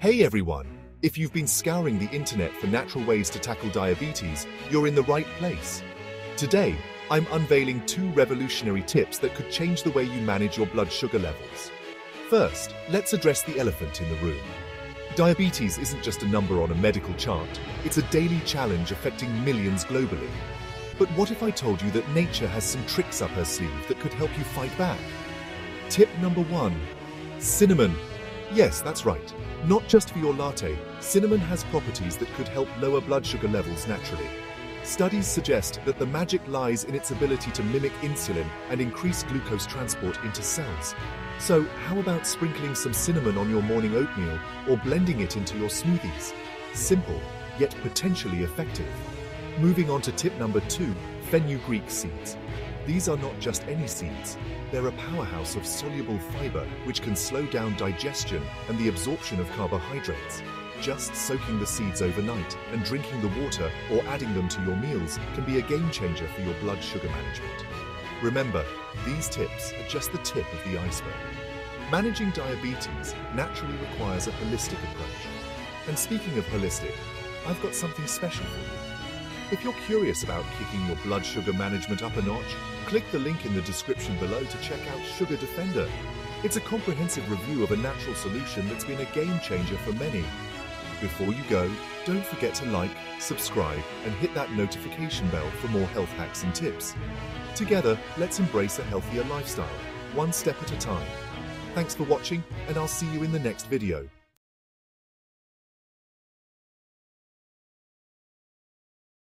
Hey everyone! If you've been scouring the internet for natural ways to tackle diabetes, you're in the right place. Today, I'm unveiling two revolutionary tips that could change the way you manage your blood sugar levels. First, let's address the elephant in the room. Diabetes isn't just a number on a medical chart, it's a daily challenge affecting millions globally. But what if I told you that nature has some tricks up her sleeve that could help you fight back? Tip number one, cinnamon. Yes, that's right. Not just for your latte, cinnamon has properties that could help lower blood sugar levels naturally. Studies suggest that the magic lies in its ability to mimic insulin and increase glucose transport into cells. So, how about sprinkling some cinnamon on your morning oatmeal or blending it into your smoothies? Simple, yet potentially effective. Moving on to tip number two, fenugreek seeds. These are not just any seeds. They're a powerhouse of soluble fiber which can slow down digestion and the absorption of carbohydrates. Just soaking the seeds overnight and drinking the water or adding them to your meals can be a game changer for your blood sugar management. Remember, these tips are just the tip of the iceberg. Managing diabetes naturally requires a holistic approach. And speaking of holistic, I've got something special for you. If you're curious about kicking your blood sugar management up a notch, click the link in the description below to check out Sugar Defender. It's a comprehensive review of a natural solution that's been a game changer for many. Before you go, don't forget to like, subscribe, and hit that notification bell for more health hacks and tips. Together, let's embrace a healthier lifestyle, one step at a time. Thanks for watching, and I'll see you in the next video.